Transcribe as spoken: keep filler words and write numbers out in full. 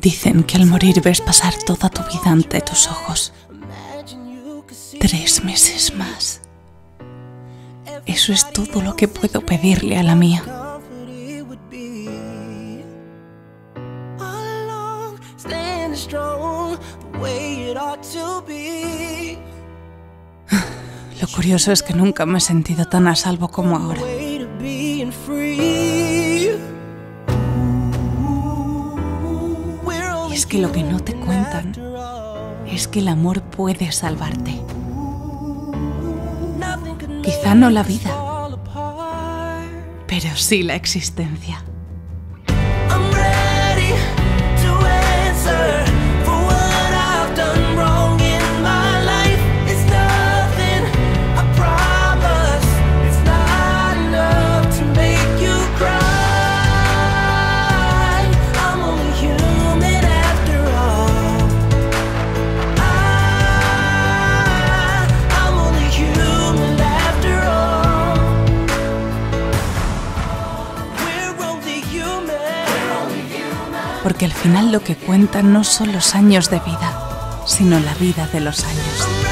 Dicen que al morir ves pasar toda tu vida ante tus ojos. Tres meses más. Eso es todo lo que puedo pedirle a la mía. Lo curioso es que nunca me he sentido tan a salvo como ahora. Y es que lo que no te cuentan es que el amor puede salvarte. Quizá no la vida, pero sí la existencia. Porque al final lo que cuentan no son los años de vida, sino la vida de los años.